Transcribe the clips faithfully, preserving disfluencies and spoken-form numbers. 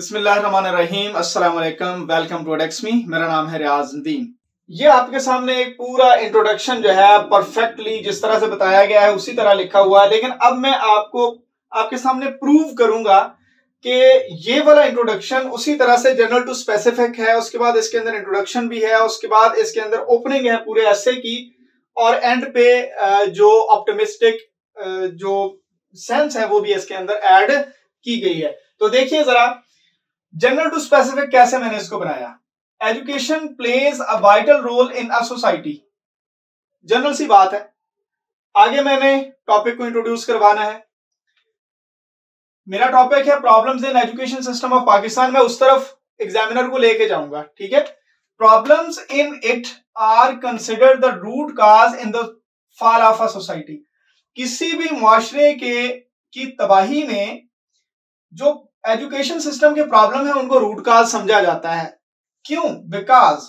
बिस्मिल्लाहिर्रहमानिर्रहीम, अस्सलाम वालेकुम, वेलकम टू एडेक्समी। मेरा नाम है रियाज नदीम। ये आपके सामने एक पूरा इंट्रोडक्शन जो है परफेक्टली जिस तरह से बताया गया है उसी तरह लिखा हुआ है, लेकिन अब मैं आपको आपके सामने प्रूव करूंगा कि ये वाला इंट्रोडक्शन उसी तरह से जनरल टू स्पेसिफिक है। उसके बाद इसके अंदर इंट्रोडक्शन भी है, उसके बाद इसके अंदर ओपनिंग है पूरे ऐसे की, और एंड पे जो ऑप्टिमिस्टिक जो सेंस है वो भी इसके अंदर ऐड की गई है। तो देखिए जरा जनरल टू स्पेसिफिक कैसे मैंने इसको बनाया। Education plays a vital role in a society, general सी बात है। आगे मैंने टॉपिक को इंट्रोड्यूस करवाना है। मेरा टॉपिक है problems in education system of Pakistan. मैं उस तरफ एग्जामिनर को लेके जाऊंगा, ठीक है। Problems in it are considered the root cause in the fall of a society. किसी भी मुआशरे के की तबाही में जो एजुकेशन सिस्टम के प्रॉब्लम है उनको रूट काज समझा जाता है। क्यों? Because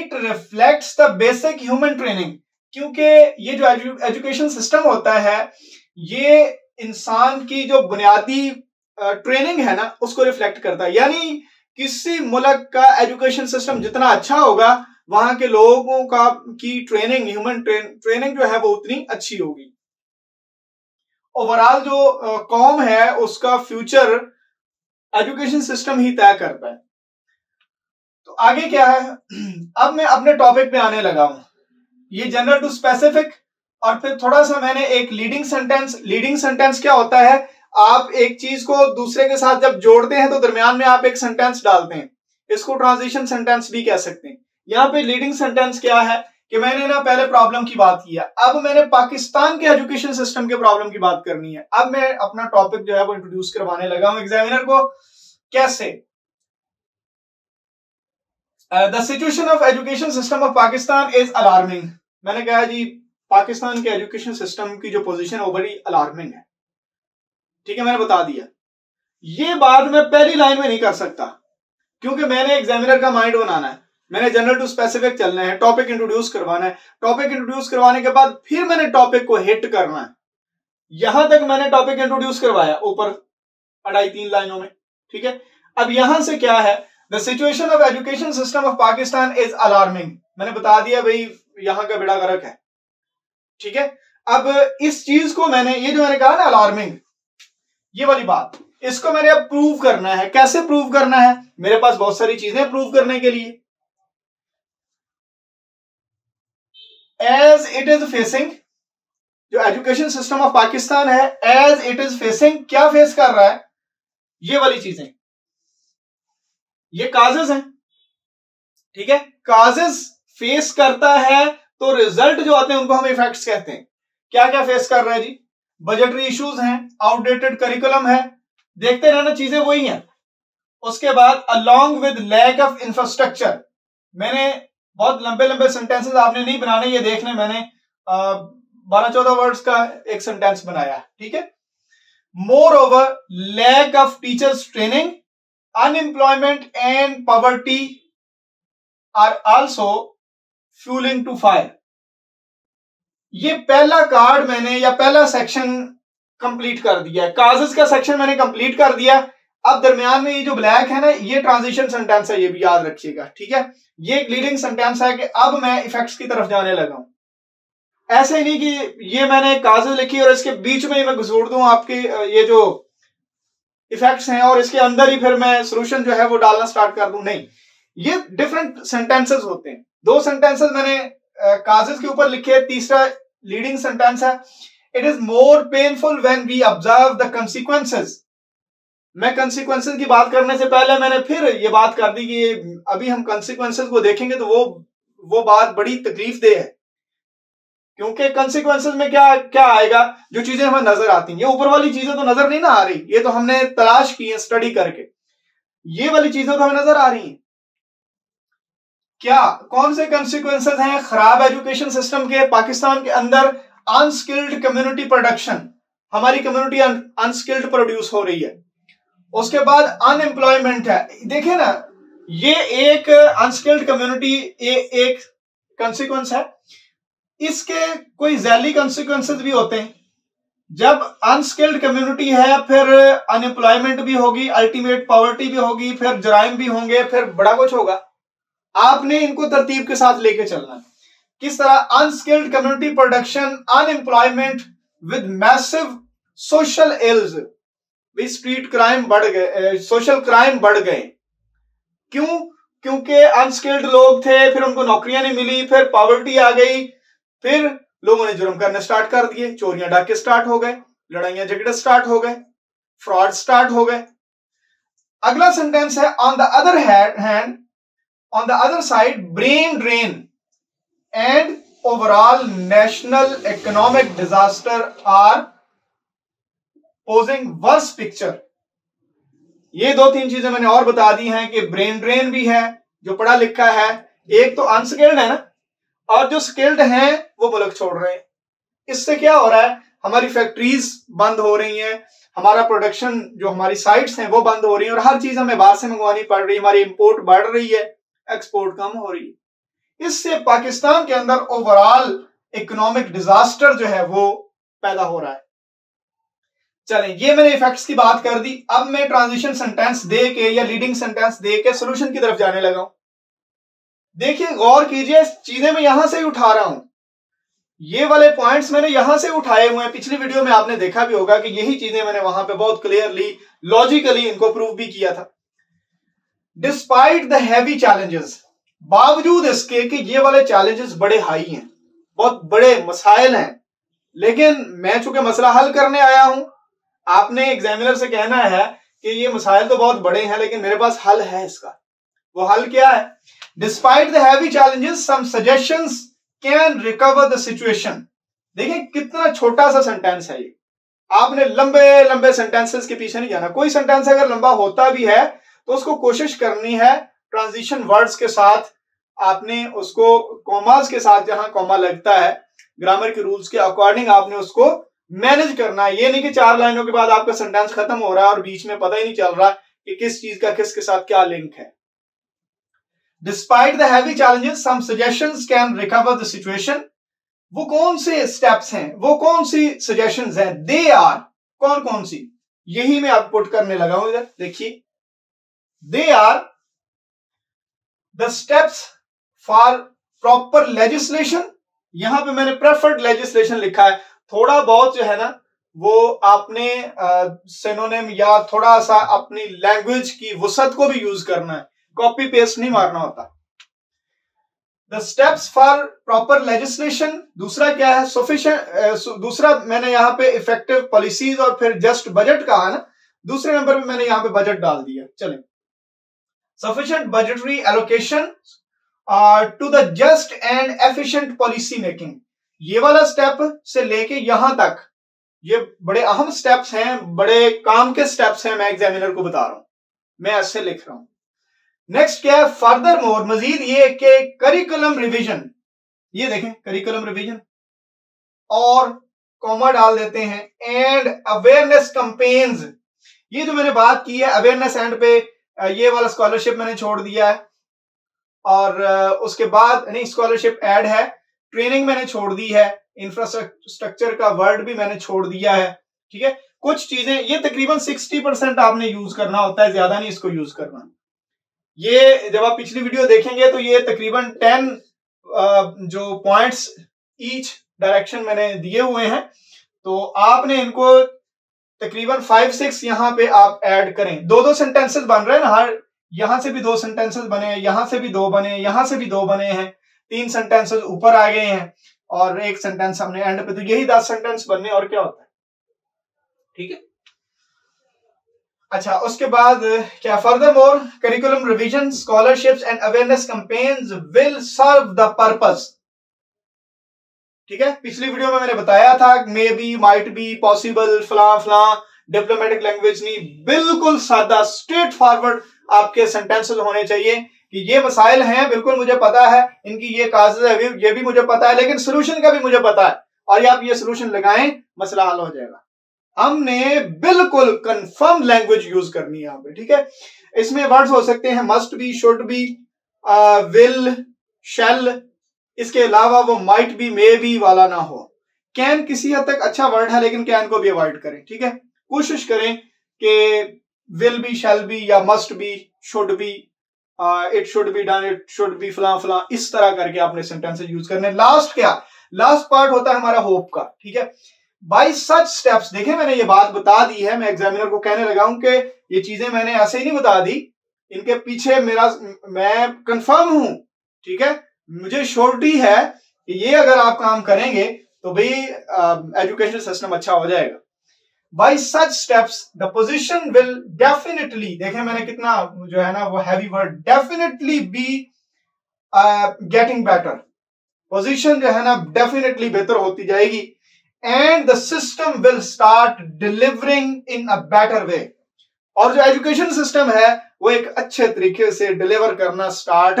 it reflects the basic human training. क्योंकि ये जो एजु, एजुकेशन सिस्टम होता है ये इंसान की जो बुनियादी ट्रेनिंग है ना उसको रिफ्लेक्ट करता है। यानी किसी मुल्क का एजुकेशन सिस्टम जितना अच्छा होगा वहां के लोगों का की ट्रेनिंग ह्यूमन ट्रेन, ट्रेनिंग जो है वो उतनी अच्छी होगी। ओवरऑल जो कौम है उसका फ्यूचर एजुकेशन सिस्टम ही तय करता है। तो आगे क्या है, अब मैं अपने टॉपिक पे आने लगा हूं। ये जनरल टू स्पेसिफिक, और फिर थोड़ा सा मैंने एक लीडिंग सेंटेंस। लीडिंग सेंटेंस क्या होता है, आप एक चीज को दूसरे के साथ जब जोड़ते हैं तो दरमियान में आप एक सेंटेंस डालते हैं, इसको ट्रांजिशन सेंटेंस भी कह सकते हैं। यहाँ पे लीडिंग सेंटेंस क्या है कि मैंने ना पहले प्रॉब्लम की बात किया, अब मैंने पाकिस्तान के एजुकेशन सिस्टम के प्रॉब्लम की बात करनी है। अब मैं अपना टॉपिक जो है वो इंट्रोड्यूस करवाने लगा हूं एग्जामिनर को। कैसे? The situation of education system of Pakistan is alarming. मैंने कहा जी पाकिस्तान के एजुकेशन सिस्टम की जो पोजीशन है वो बड़ी अलार्मिंग है, ठीक है, मैंने बता दिया। ये बात मैं पहली लाइन में नहीं कर सकता क्योंकि मैंने एग्जामिनर का माइंड बनाना है। मैंने जनरल टू स्पेसिफिक चलना है, टॉपिक इंट्रोड्यूस करवाना है, टॉपिक इंट्रोड्यूस करवाने के बाद फिर मैंने टॉपिक को हिट करना है। यहां तक मैंने टॉपिक इंट्रोड्यूस करवाया ऊपर अढ़ाई तीन लाइनों में, ठीक है। अब यहां से क्या है, the situation of education system of Pakistan is alarming. मैंने बता दिया भाई यहां का बेड़ा गर्क है, ठीक है। अब इस चीज को मैंने, ये जो मैंने कहा ना अलार्मिंग, ये वाली बात, इसको मैंने अब प्रूव करना है। कैसे प्रूव करना है? मेरे पास बहुत सारी चीजें प्रूव करने के लिए। As it is facing, जो एजुकेशन सिस्टम ऑफ पाकिस्तान है, as it is facing, क्या फेस कर रहा है? ये वाली चीजें, ये काजेस हैं, ठीक है। काजेस फेस करता है तो रिजल्ट जो आते हैं उनको हम इफेक्ट्स कहते हैं। क्या क्या फेस कर रहा है जी? बजटरी इश्यूज हैं, आउटडेटेड करिकुलम है, देखते रहना, चीजें वही हैं। उसके बाद along with lack of infrastructure. मैंने बहुत लंबे लंबे सेंटेंसेस आपने नहीं बनाने, ये देखने मैंने बारह चौदह वर्ड्स का एक सेंटेंस बनाया, ठीक है। Moreover lack of teachers training, unemployment and poverty are also fuelling to fire. ये पहला कार्ड मैंने या पहला सेक्शन कंप्लीट कर दिया है, काजेस का सेक्शन मैंने कंप्लीट कर दिया। अब दरमियान में ये जो ब्लैक है ना ये ट्रांजिशन सेंटेंस है, ये भी याद रखिएगा, ठीक है। ये एक लीडिंग सेंटेंस है कि अब मैं इफेक्ट्स की तरफ जाने लगा हूं। ऐसे ही नहीं कि ये मैंने काजेज लिखी और इसके बीच में ही मैं घुसूड़ दूं आपके ये जो इफेक्ट्स हैं और इसके अंदर ही फिर मैं सोल्यूशन जो है वो डालना स्टार्ट कर दूं, नहीं। ये डिफरेंट सेंटेंसेज होते हैं। दो सेंटेंसेज मैंने काजेज के ऊपर लिखे, तीसरा लीडिंग सेंटेंस है। It is more painful when we observe the consequences. मैं कंसिक्वेंसेस की बात करने से पहले मैंने फिर ये बात कर दी कि अभी हम कंसिक्वेंसेस को देखेंगे तो वो वो बात बड़ी तकलीफ दे है, क्योंकि कंसिक्वेंसेस में क्या क्या आएगा, जो चीजें हमें नजर आती हैं। ये ऊपर वाली चीजें तो नजर नहीं ना आ रही, ये तो हमने तलाश की है स्टडी करके, ये वाली चीजें तो हमें नजर आ रही हैं। क्या, कौन से कंसिक्वेंसेस हैं खराब एजुकेशन सिस्टम के? पाकिस्तान के अंदर अनस्किल्ड कम्युनिटी प्रोडक्शन, हमारी कम्युनिटी अनस्किल्ड प्रोड्यूस हो रही है। उसके बाद अनएम्प्लॉयमेंट है, देखिए ना ये एक अनस्किल्ड कम्युनिटी एक कंसिक्वेंस है। इसके कोई जैली कंसिक्वेंसेस भी होते हैं जब अनस्किल्ड कम्युनिटी है फिर अनएम्प्लॉयमेंट भी होगी, अल्टीमेट पॉवर्टी भी होगी, फिर जराइम भी होंगे, फिर बड़ा कुछ होगा। आपने इनको तरतीब के साथ लेके चलना है। किस तरह unskilled community production, unemployment with massive social ills, street crime बढ़ गए, सोशल क्राइम बढ़ गए। क्यों? क्योंकि अनस्किल्ड लोग थे, फिर उनको नौकरियां नहीं मिली, फिर पॉवर्टी आ गई, फिर लोगों ने जुर्म करना स्टार्ट कर दिए, चोरियां डाके स्टार्ट हो गए, लड़ाइयां झगड़े स्टार्ट हो गए, फ्रॉड स्टार्ट हो गए। अगला सेंटेंस है on the other hand, on the other side brain drain and overall national economic disaster are posing worse picture. ये दो तीन चीजें मैंने और बता दी हैं कि ब्रेन ड्रेन भी है जो पढ़ा लिखा है, एक तो अनस्किल्ड है ना, और जो स्किल्ड हैं वो मुल्क छोड़ रहे हैं। इससे क्या हो रहा है? हमारी फैक्ट्रीज बंद हो रही हैं, हमारा प्रोडक्शन जो हमारी साइट्स हैं वो बंद हो रही है, और हर चीज हमें बाहर से मंगवानी पड़ रही है, हमारी इंपोर्ट बढ़ रही है, एक्सपोर्ट कम हो रही है। इससे पाकिस्तान के अंदर ओवरऑल इकोनॉमिक डिजास्टर जो है वो पैदा हो रहा है। चलें, ये मैंने इफेक्ट्स की बात कर दी। अब मैं ट्रांजिशन सेंटेंस दे के या लीडिंग सेंटेंस दे के सोल्यूशन की तरफ जाने लगा हूं। देखिए, गौर कीजिए, चीजें मैं यहां से ही उठा रहा हूं, ये वाले पॉइंट्स मैंने यहां से उठाए हुए हैं। पिछली वीडियो में आपने देखा भी होगा कि यही चीजें मैंने वहां पे बहुत क्लियरली लॉजिकली इनको प्रूव भी किया था। डिस्पाइट द हैवी चैलेंजेस, बावजूद इसके कि ये वाले चैलेंजेस बड़े हाई हैं, बहुत बड़े मसाइल हैं, लेकिन मैं चूंकि मसला हल करने आया हूं, आपने एग्जामिनर से कहना है कि ये मसाइल तो बहुत बड़े हैं लेकिन मेरे पास हल है इसका। वो हल क्या है? Despite the heavy challenges some suggestions can recover the situation. देखिए कितना छोटा सा सेंटेंस है ये। आपने लंबे लंबे सेंटेंसेस के पीछे नहीं जाना। कोई सेंटेंस अगर लंबा होता भी है तो उसको कोशिश करनी है ट्रांजिशन वर्ड्स के साथ, आपने उसको कॉमास के साथ, जहां कॉमा लगता है ग्रामर के रूल्स के अकॉर्डिंग आपने उसको मैनेज करना है। ये नहीं कि चार लाइनों के बाद आपका सेंटेंस खत्म हो रहा है और बीच में पता ही नहीं चल रहा कि किस चीज का किसके साथ क्या लिंक है। Despite the heavy challenges some suggestions can recover the situation. वो कौन से स्टेप्स हैं, वो कौन सी सजेशंस हैं? दे आर, कौन कौन सी, यही मैं आप पुट करने लगा हूं इधर। देखिए, they are the steps for proper legislation. यहां पे मैंने प्रेफर्ड लेजिस्लेशन लिखा है। थोड़ा बहुत जो है ना वो आपने सिनोनिम या थोड़ा सा अपनी लैंग्वेज की वसत को भी यूज करना है, कॉपी पेस्ट नहीं मारना होता। The steps for proper legislation. दूसरा क्या है? सफिशिएंट। दूसरा मैंने यहाँ पे इफेक्टिव पॉलिसीज और फिर जस्ट बजट कहा ना, दूसरे नंबर पे मैंने यहाँ पे बजट डाल दिया। चलें, sufficient budgetary allocation to the just and efficient policy making. ये वाला स्टेप से लेके यहां तक ये बड़े अहम स्टेप्स हैं, बड़े काम के स्टेप्स हैं, मैं एग्जामिनर को बता रहा हूं, मैं ऐसे लिख रहा हूं। नेक्स्ट क्या है? फर्दर मोर, मजीद ये कि करिकुलम रिवीजन। ये देखें, करिकुलम रिवीजन और कॉमा डाल देते हैं, एंड अवेयरनेस कैंपेन्स। ये जो मैंने बात की है अवेयरनेस एंड पे, ये वाला स्कॉलरशिप मैंने छोड़ दिया है, और उसके बाद नहीं, स्कॉलरशिप ऐड है, ट्रेनिंग मैंने छोड़ दी है, इंफ्रास्ट्रक्चर का वर्ड भी मैंने छोड़ दिया है। ठीक है, कुछ चीजें ये तकरीबन सिक्सटी परसेंट आपने यूज करना होता है, ज्यादा नहीं इसको यूज करना। ये जब आप पिछली वीडियो देखेंगे तो ये तकरीबन टेन जो पॉइंट्स ईच डायरेक्शन मैंने दिए हुए हैं, तो आपने इनको तकरीबन फाइव सिक्स यहाँ पे आप ऐड करें। दो दो सेंटेंसेस बन रहे हैं ना, हर यहां से भी दो सेंटेंसेस बने, यहां से भी दो बने, यहां से भी दो बने हैं, तीन सेंटेंसेस ऊपर आ गए हैं और एक सेंटेंस हमने एंड पे, तो यही दस सेंटेंस बनने और क्या होता है। ठीक है, अच्छा, उसके बाद क्या? Further more curriculum revision, scholarships and awareness campaigns will serve the purpose. ठीक है, पिछली वीडियो में मैंने बताया था may be, might be, possible, फलां फलां, डिप्लोमेटिक लैंग्वेज नहीं, बिल्कुल सादा स्ट्रेट फॉरवर्ड आपके सेंटेंसेस होने चाहिए कि ये मसाइल हैं, बिल्कुल मुझे पता है इनकी, ये काजेज है ये भी मुझे पता है, लेकिन सोल्यूशन का भी मुझे पता है, और ये आप ये सोल्यूशन लगाएं, मसला हल हो जाएगा। हमने बिल्कुल कंफर्म लैंग्वेज यूज करनी है यहाँ पे। ठीक है, इसमें वर्ड्स हो सकते हैं must be, should be, will, shall, इसके अलावा वो माइट बी, मे बी वाला ना हो। कैन किसी हद तक अच्छा वर्ड है, लेकिन कैन को भी अवॉइड करें, ठीक है। कोशिश करें कि विल बी, शैल बी या must be, should be, it should be done, it should be फला फला, इस तरह करके आपने सेंटेंसेस यूज करने। लास्ट क्या, लास्ट पार्ट होता है हमारा होप का, ठीक है। बाई सच स्टेप्स, देखें मैंने ये बात बता दी है, मैं एग्जामिनर को कहने लगा हूं कि ये चीजें मैंने ऐसे ही नहीं बता दी, इनके पीछे मेरा मैं कंफर्म हूं, ठीक है। मुझे श्योरिटी है कि ये अगर आप काम करेंगे तो भाई एजुकेशनल सिस्टम अच्छा हो जाएगा। By such steps the position will definitely, देखें मैंने कितना जो है ना वो heavy word, definitely be getting better, position जो है ना डेफिनेटली बेहतर होती जाएगी। And the system will start delivering in a better way, और जो एजुकेशन सिस्टम है वो एक अच्छे तरीके से डिलीवर करना स्टार्ट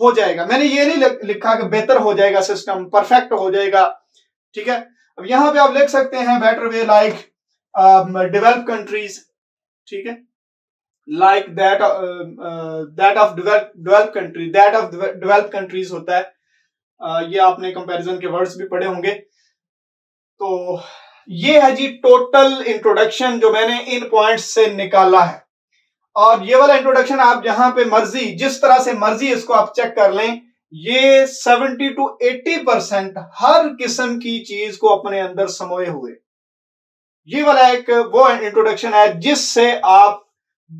हो जाएगा। मैंने ये नहीं लिखा कि बेहतर हो जाएगा सिस्टम, परफेक्ट हो जाएगा, ठीक है। अब यहां पे आप लिख सकते हैं better way like developed countries, ठीक है, like that that of developed country, that of developed countries होता है, uh, ये आपने कंपैरिजन के वर्ड्स भी पढ़े होंगे। तो ये है जी टोटल इंट्रोडक्शन जो मैंने इन पॉइंट्स से निकाला है, और ये वाला इंट्रोडक्शन आप जहां पे मर्जी जिस तरह से मर्जी इसको आप चेक कर लें, ये सत्तर टू अस्सी परसेंट हर किस्म की चीज को अपने अंदर समोए हुए, ये वाला एक वो इंट्रोडक्शन है जिससे आप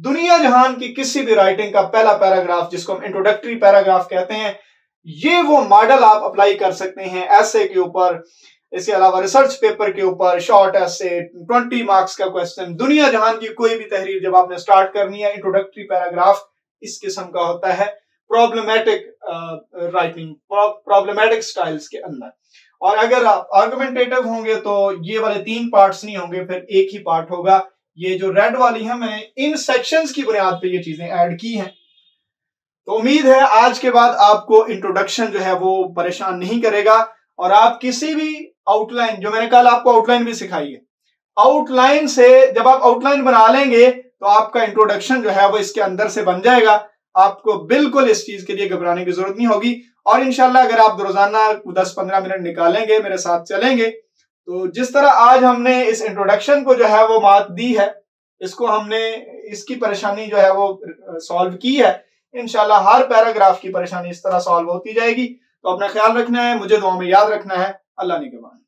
दुनिया जहान की किसी भी राइटिंग का पहला पैराग्राफ, जिसको हम इंट्रोडक्टरी पैराग्राफ कहते हैं, ये वो मॉडल आप अप्लाई कर सकते हैं ऐसे के ऊपर, इसके अलावा रिसर्च पेपर के ऊपर, शॉर्ट ऐसे, ट्वेंटी मार्क्स का क्वेश्चन, दुनिया जहान की कोई भी तहरीर जब आपने स्टार्ट करनी है, इंट्रोडक्टरी पैराग्राफ इस किस्म का होता है प्रॉब्लमेटिक राइटिंग, प्रॉब्लमेटिक स्टाइल्स के अंदर। और अगर आप आर्गुमेंटेटिव होंगे तो ये वाले तीन पार्ट्स नहीं होंगे, फिर एक ही पार्ट होगा। ये जो रेड वाली है, मैंने इन सेक्शंस की बुनियाद पे ये चीजें ऐड की हैं। तो उम्मीद है आज के बाद आपको इंट्रोडक्शन जो है वो परेशान नहीं करेगा, और आप किसी भी आउटलाइन, जो मैंने कल आपको आउटलाइन भी सिखाई है, आउटलाइन से जब आप आउटलाइन बना लेंगे तो आपका इंट्रोडक्शन जो है वो इसके अंदर से बन जाएगा। आपको बिल्कुल इस चीज के लिए घबराने की जरूरत नहीं होगी, और इंशाल्लाह अगर आप रोजाना दस पंद्रह मिनट निकालेंगे, मेरे साथ चलेंगे, तो जिस तरह आज हमने इस इंट्रोडक्शन को जो है वो मात दी है, इसको हमने इसकी परेशानी जो है वो सॉल्व की है, इंशाल्लाह हर पैराग्राफ की परेशानी इस तरह सॉल्व होती जाएगी। तो अपना ख्याल रखना है, मुझे दुआ में याद रखना है, अल्लाह निगहबान।